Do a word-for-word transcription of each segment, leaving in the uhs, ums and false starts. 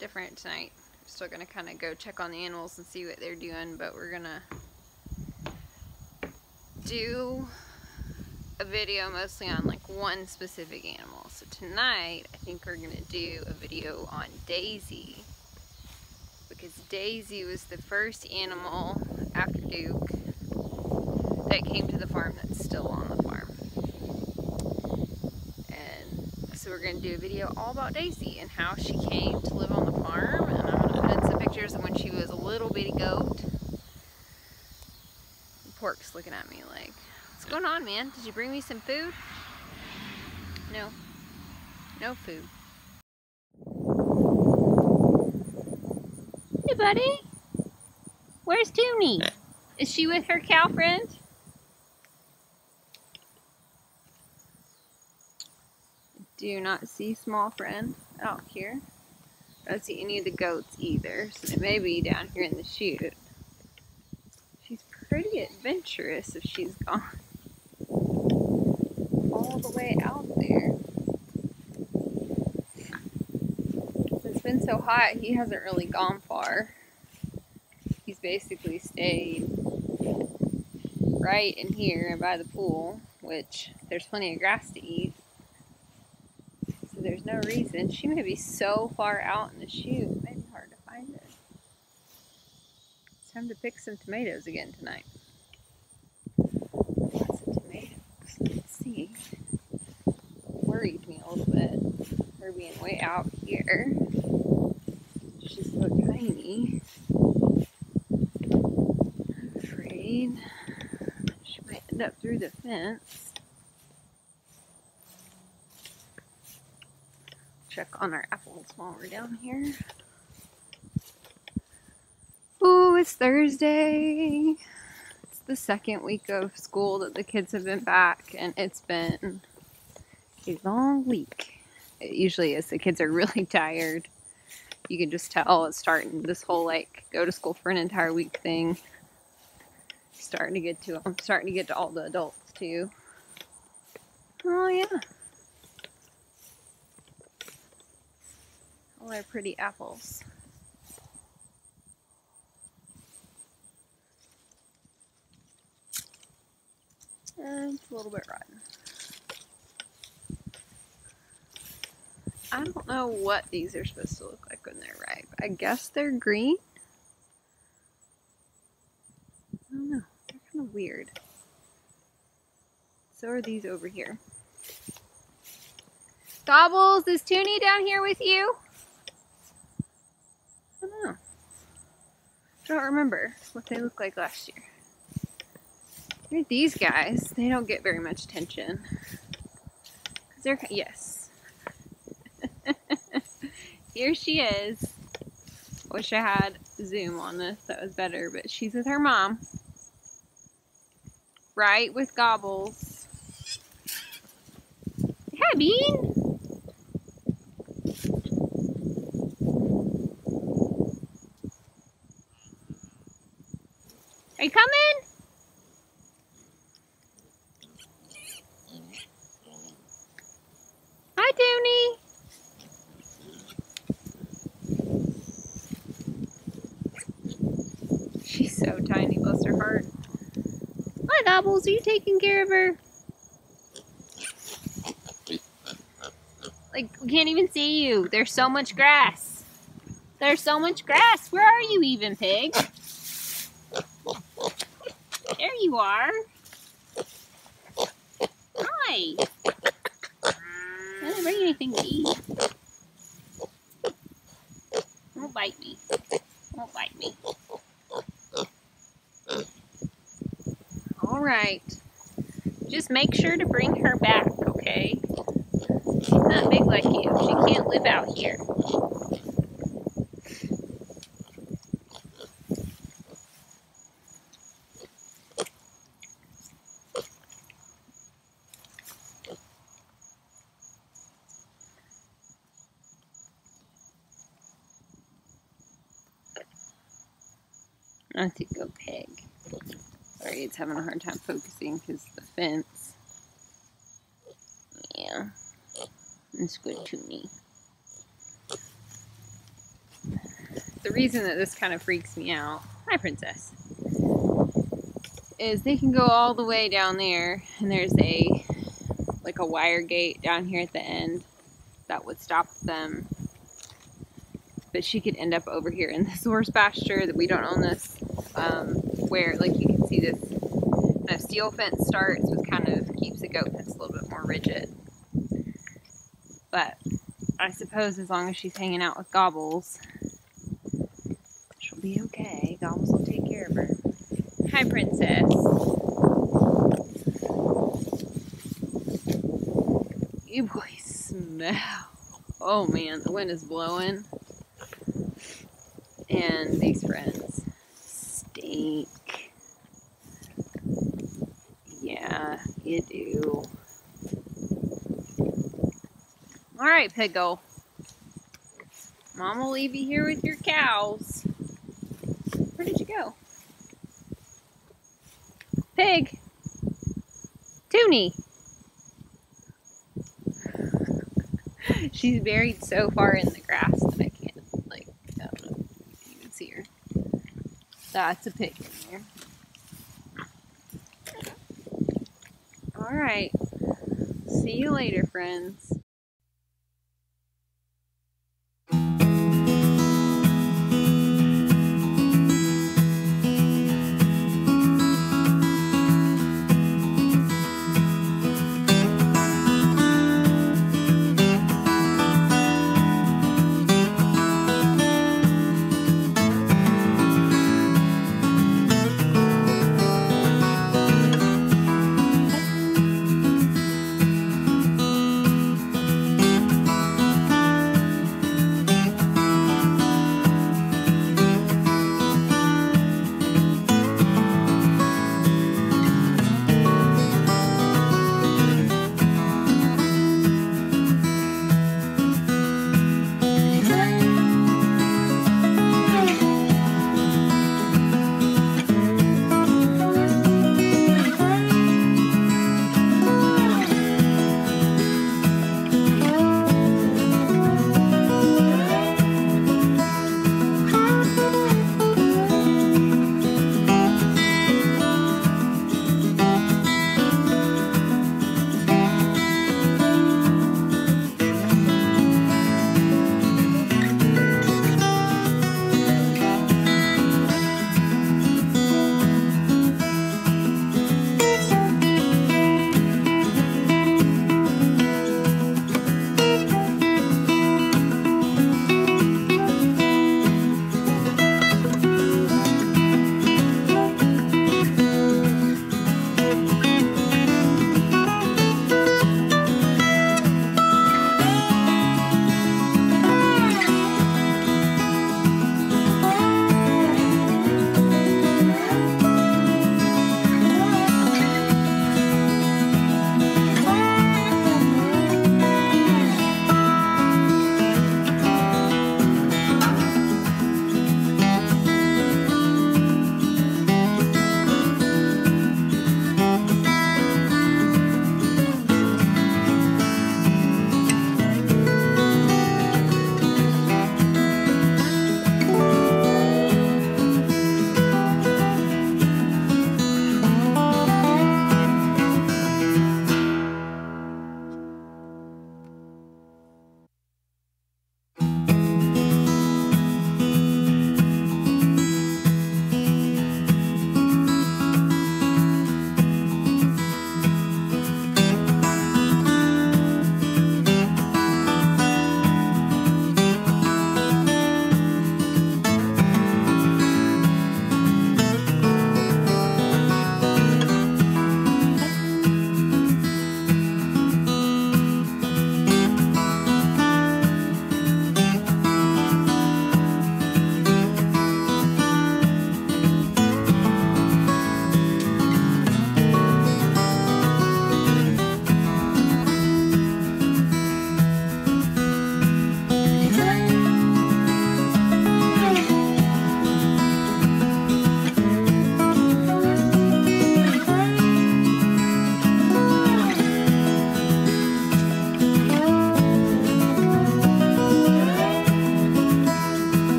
bit different tonight. We're still gonna kind of go check on the animals and see what they're doing, but we're gonna do a video mostly on like one specific animal. So tonight I think we're gonna do a video on Daisy, because Daisy was the first animal after Duke that came to the farm that's still on the farm. And so we're going to do a video all about Daisy and how she came to live on the farm. And I'm going to put in some pictures of when she was a little bitty goat. The pork's looking at me like, what's going on, man? Did you bring me some food? No. No food. Hey, buddy. Where's Toonie? Is she with her cow friend? Do not see small friend out here. I don't see any of the goats either, so it may be down here in the chute. She's pretty adventurous if she's gone all the way out there. It's been so hot, he hasn't really gone far. He's basically stayed right in here by the pool, which there's plenty of grass to eat, so there's no reason. She may be so far out in the chute, it may be hard to find her. It's time to pick some tomatoes again tonight. Lots of tomatoes. Let's see. It worried me a little bit, her being way out here. She's so tiny. She might end up through the fence. Check on our apples while we're down here. Ooh, it's Thursday. It's the second week of school that the kids have been back, and it's been a long week. It usually is. The kids are really tired. You can just tell it's starting, this whole like go to school for an entire week thing. Starting to get to, I'm starting to get to all the adults too. Oh yeah. All our pretty apples. And it's a little bit rotten. I don't know what these are supposed to look like when they're ripe. I guess they're green. I don't know. They're kind of weird. So are these over here. Gobbles, is Toonie down here with you? I don't know. I don't remember what they looked like last year. Look at these guys. They don't get very much attention. 'Cause they're, yes. Here she is. Wish I had Zoom on this. That was better. But she's with her mom. Right with Gobbles. Hi, Bean! Are you coming? Hi, Toonie! She's so tiny, bless her heart. Hi, Gobbles, are you taking care of her? Like, we can't even see you. There's so much grass. There's so much grass. Where are you even, Pig? There you are. Hi. I didn't bring anything to eat. Don't bite me. Don't bite me. Alright. Just make sure to bring her back, okay? She's not big like you. She can't live out here. I have to go Pig. Sorry, it's having a hard time focusing because of the fence. Yeah. It's good to me. the reason that this kind of freaks me out, hi princess, is they can go all the way down there, and there's a like a wire gate down here at the end that would stop them. But she could end up over here in this horse pasture that we don't own this, um, where like you can see this kind of steel fence starts, which kind of keeps the goat fence a little bit more rigid. But I suppose as long as she's hanging out with Gobbles, she'll be okay. Gobbles will take care of her. Hi, princess. You boys smell. Oh man, the wind is blowing. And these friends stink. Yeah, you do. All right, Piggle. Mom will leave you here with your cows. Where did you go? Pig. Toonie. She's buried so far in the grass that I can't, like, I don't know if you can even see her. That's a pig in there. All right. See you later, friends.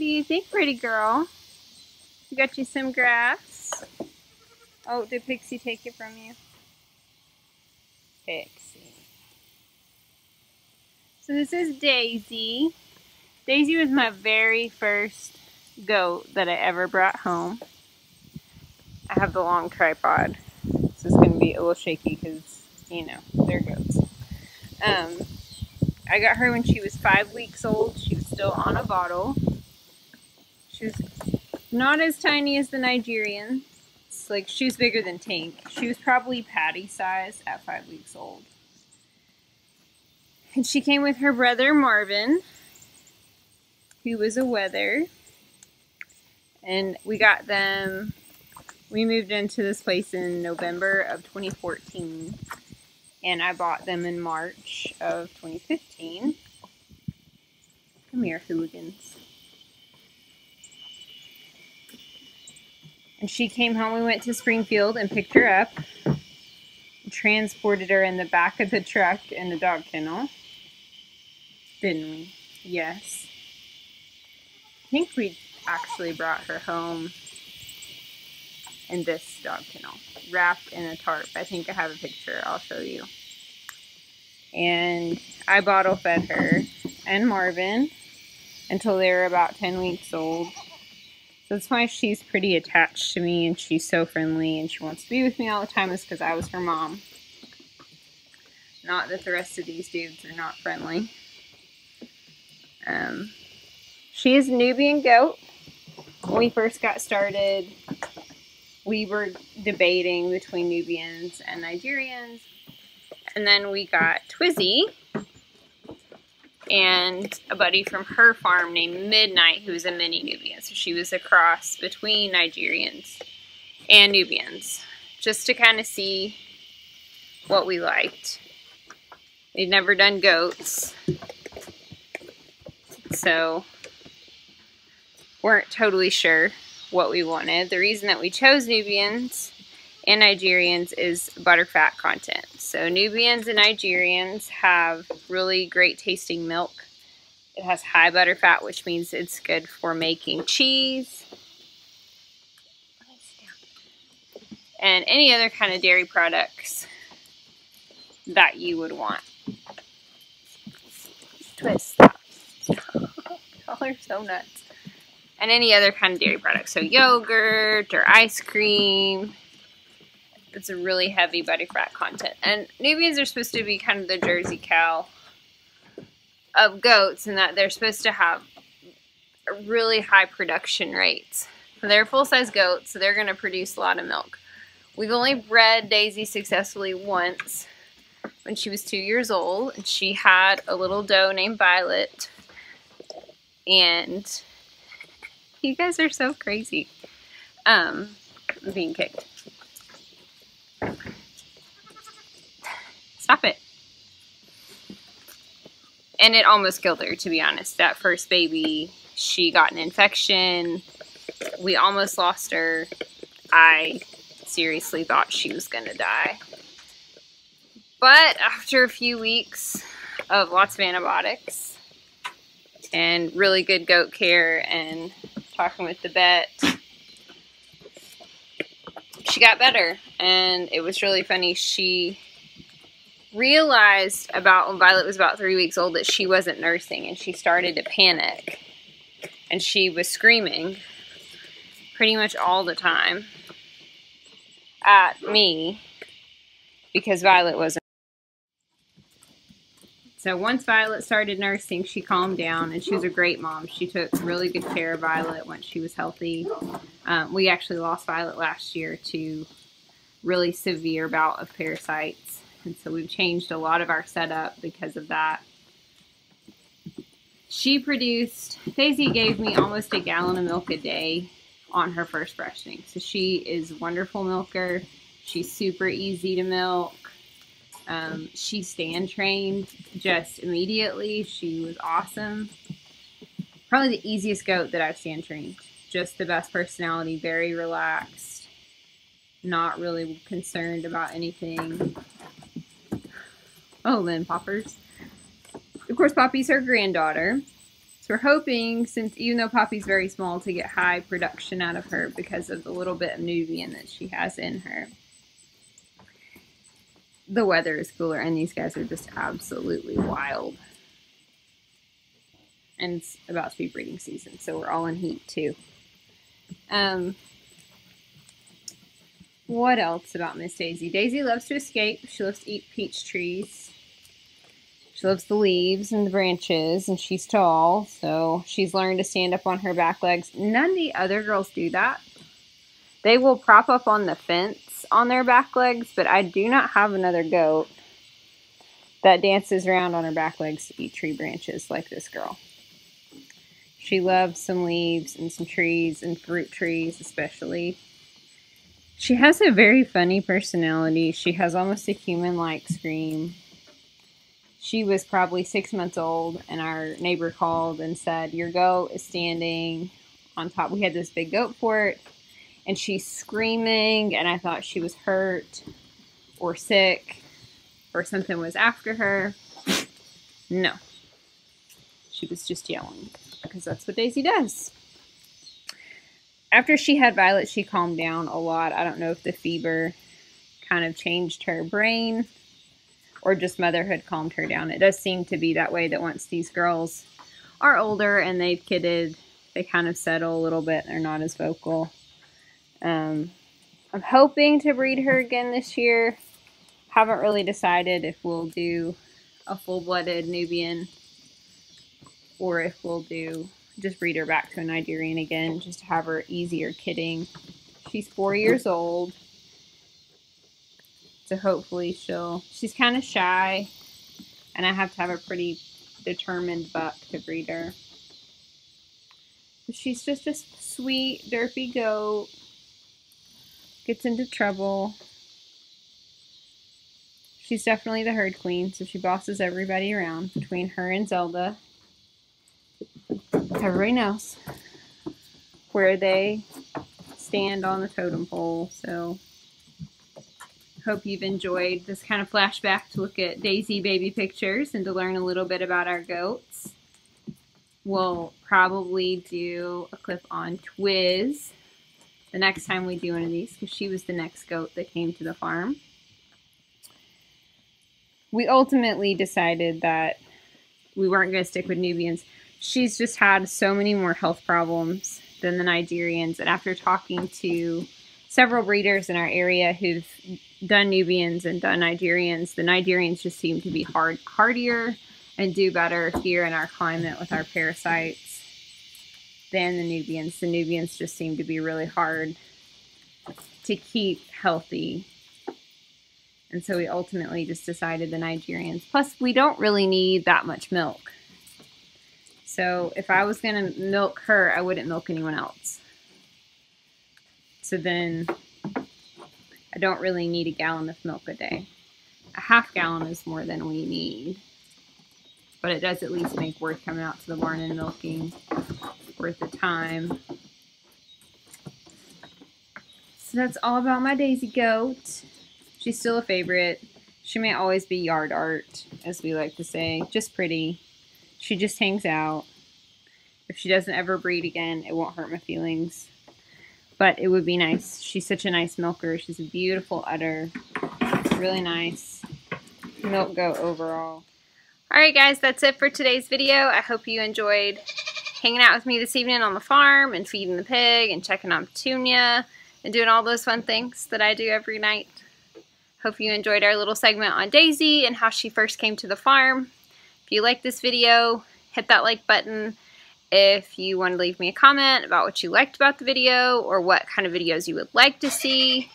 do you think, pretty girl? We got you some grass. Oh, did Pixie take it from you? Pixie. So this is Daisy. Daisy was my very first goat that I ever brought home. I have the long tripod, so it's going to be a little shaky because, you know, they're goats. Um, I got her when she was five weeks old. She was still on a bottle. She was not as tiny as the Nigerian. It's like, she was bigger than Tank. She was probably Patty size at five weeks old. And she came with her brother, Marvin, who was a wether. And we got them... We moved into this place in November of twenty fourteen, and I bought them in March of twenty fifteen. Come here, hooligans. And she came home. We went to Springfield and picked her up, transported her in the back of the truck in the dog kennel. Didn't we? Yes. I think we actually brought her home in this dog kennel, wrapped in a tarp. I think I have a picture, I'll show you. And I bottle fed her and Marvin until they were about ten weeks old. So that's why she's pretty attached to me and she's so friendly and she wants to be with me all the time, is because I was her mom. Not that the rest of these dudes are not friendly. Um, she is a Nubian goat. When we first got started, we were debating between Nubians and Nigerians, and then we got Twizzy and a buddy from her farm named Midnight, who was a mini Nubian. So she was a cross between Nigerians and Nubians, just to kind of see what we liked. We'd never done goats, so weren't totally sure what we wanted. The reason that we chose Nubians and Nigerians is butterfat content. So Nubians and Nigerians have really great tasting milk. It has high butterfat, which means it's good for making cheese and any other kind of dairy products that you would want. Twist. Y'all are so nuts. And any other kind of dairy products, so yogurt or ice cream. It's a really heavy butterfat content. And Nubians are supposed to be kind of the Jersey cow of goats, in that they're supposed to have really high production rates. They're full-size goats, so they're going to produce a lot of milk. We've only bred Daisy successfully once, when she was two years old, and she had a little doe named Violet. And you guys are so crazy. Um, I'm being kicked. Stop it. And it almost killed her, to be honest. That first baby, she got an infection. We almost lost her. I seriously thought she was gonna die. But after a few weeks of lots of antibiotics and really good goat care and talking with the vet, she got better. And it was really funny. She realized about when Violet was about three weeks old that she wasn't nursing, and she started to panic, and she was screaming pretty much all the time at me because Violet wasn't. So once Violet started nursing, she calmed down, and she was a great mom. She took really good care of Violet once she was healthy. Um, we actually lost Violet last year to really severe bout of parasites. And so we've changed a lot of our setup because of that. She produced, Daisy gave me almost a gallon of milk a day on her first brushing. So she is a wonderful milker. She's super easy to milk. Um, she stand trained just immediately. She was awesome. Probably the easiest goat that I've stand trained. Just the best personality, very relaxed, not really concerned about anything. Oh, Lynn Poppers. Of course, Poppy's her granddaughter. We're hoping, since even though Poppy's very small, to get high production out of her because of the little bit of Nubian that she has in her. The weather is cooler, and these guys are just absolutely wild. And it's about to be breeding season, so we're all in heat too. Um, what else about Miss Daisy? Daisy loves to escape. She loves to eat peach trees. She loves the leaves and the branches, and she's tall, so she's learned to stand up on her back legs. None of the other girls do that. They will prop up on the fence on their back legs, but I do not have another goat that dances around on her back legs to eat tree branches like this girl. She loves some leaves and some trees and fruit trees especially. She has a very funny personality. She has almost a human-like scream. She was probably six months old, and our neighbor called and said, your goat is standing on top. We had this big goat fort, and she's screaming, and I thought she was hurt or sick or something was after her. No. She was just yelling, because that's what Daisy does. After she had Violet, she calmed down a lot. I don't know if the fever kind of changed her brain, or just motherhood calmed her down. It does seem to be that way, that once these girls are older and they've kidded, they kind of settle a little bit and they're not as vocal. Um, I'm hoping to breed her again this year. Haven't really decided if we'll do a full-blooded Nubian or if we'll do just breed her back to a Nigerian again, just to have her easier kidding. She's four years old. So hopefully she'll, she's kind of shy, and I have to have a pretty determined buck to breed her. But she's just a sweet, derpy goat, gets into trouble. She's definitely the herd queen, so she bosses everybody around between her and Zelda. Everybody knows where they stand on the totem pole, so... Hope you've enjoyed this kind of flashback to look at Daisy baby pictures and to learn a little bit about our goats. We'll probably do a clip on Twiz the next time we do one of these, because she was the next goat that came to the farm. We ultimately decided that we weren't going to stick with Nubians. She's just had so many more health problems than the Nigerians, and after talking to several breeders in our area who've done Nubians and done Nigerians, the Nigerians just seem to be hard, hardier and do better here in our climate with our parasites than the Nubians. The Nubians just seem to be really hard to keep healthy. And so we ultimately just decided the Nigerians. Plus, we don't really need that much milk. So if I was going to milk her, I wouldn't milk anyone else. So then... I don't really need a gallon of milk a day. A half gallon is more than we need. But it does at least make worth coming out to the barn and milking worth the time. So that's all about my Daisy goat. She's still a favorite. She may always be yard art, as we like to say. Just pretty. She just hangs out. If she doesn't ever breed again, it won't hurt my feelings. But it would be nice. She's such a nice milker. She's a beautiful udder. Really nice milk goat overall. Alright guys, that's it for today's video. I hope you enjoyed hanging out with me this evening on the farm and feeding the pig and checking on Petunia and doing all those fun things that I do every night. Hope you enjoyed our little segment on Daisy and how she first came to the farm. If you like this video, hit that like button. If you want to leave me a comment about what you liked about the video or what kind of videos you would like to see,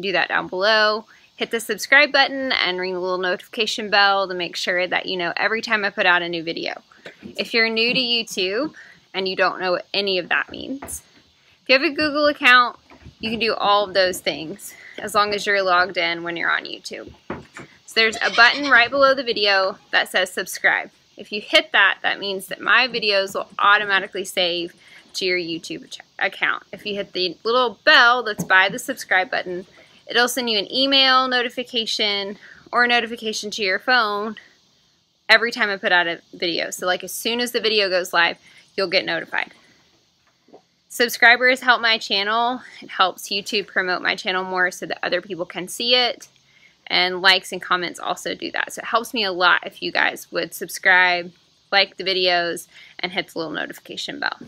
do that down below. Hit the subscribe button and ring the little notification bell to make sure that you know every time I put out a new video. If you're new to YouTube and you don't know what any of that means, if you have a Google account, you can do all of those things as long as you're logged in when you're on YouTube. So there's a button right below the video that says subscribe. If you hit that, that means that my videos will automatically save to your YouTube account. If you hit the little bell that's by the subscribe button, it'll send you an email notification or a notification to your phone every time I put out a video. So like as soon as the video goes live, you'll get notified. Subscribers help my channel. It helps YouTube promote my channel more so that other people can see it. And likes and comments also do that. So it helps me a lot if you guys would subscribe, like the videos, and hit the little notification bell.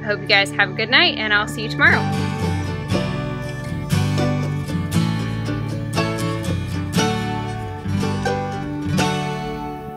I hope you guys have a good night, and I'll see you tomorrow.